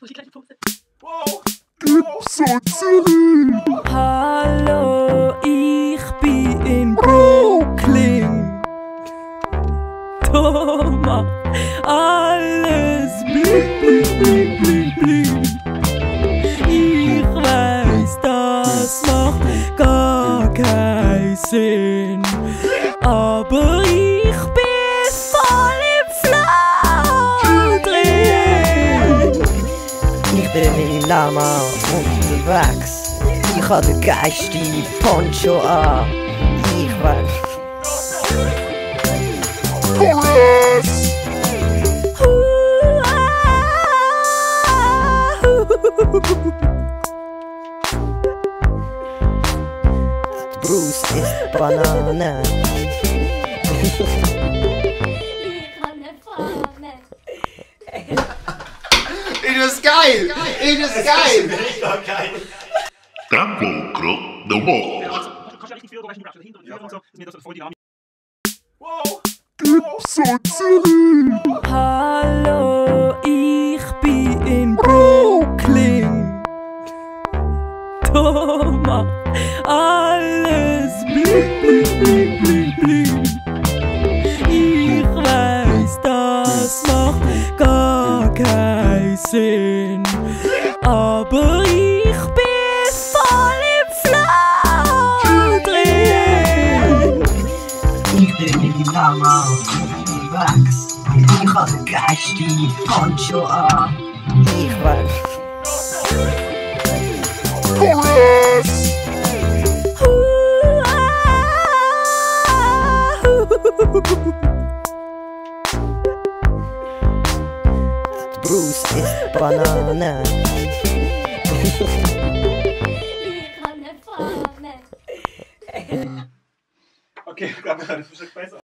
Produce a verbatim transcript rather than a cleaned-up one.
Wow. Wow. Hallo, ich bin in Brooklyn. Thomas, alles blieb, blieb, blieb, blieb, blieb. Ich weiß, das macht gar keinen Sinn. Aber ich bin voll im Flow drin. Ich bin wie ein Lama unterwegs. Ich habe den geilsten Poncho an. Ich weiß. Chorus! Bruce ist Banane. Ich ist geil! Ich ist geil! Hallo, ich bin in Brooklyn. Thomas, alles blieb, blieb, blieb, blieb, blieb. Ich weiß, das macht gar keinen Sinn. Aber ich bin voll im Flow drin. Ich bin in die Mama unterwegs. Ich hab den geilsten Poncho an. Ich weiß. Chorus! Bruce ist Banane. Ich kann nicht fahren. Okay, ich glaube, das ist besser.